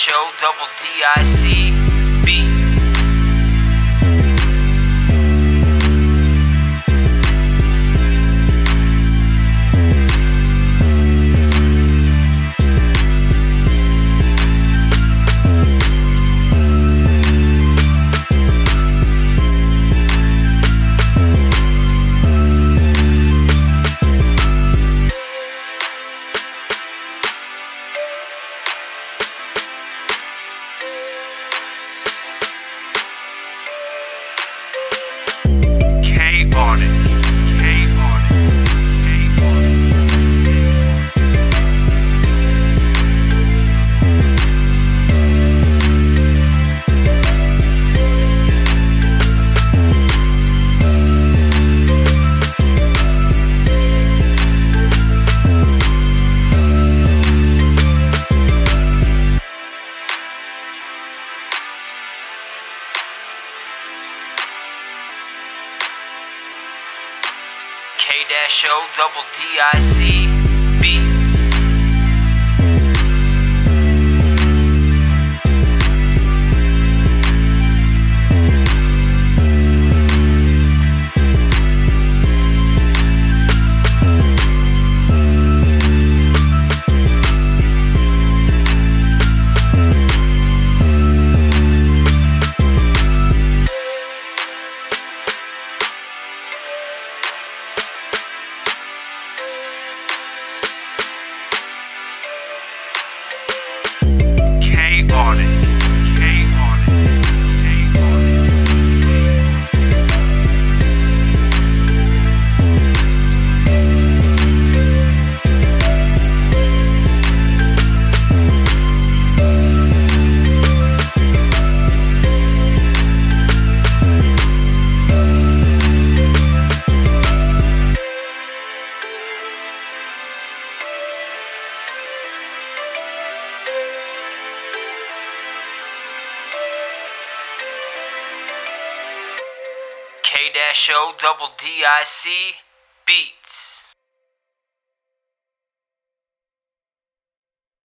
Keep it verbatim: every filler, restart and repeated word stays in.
show, double D I C beats. On it. K-O, double D I C beats. On it. K O Double D I C beat.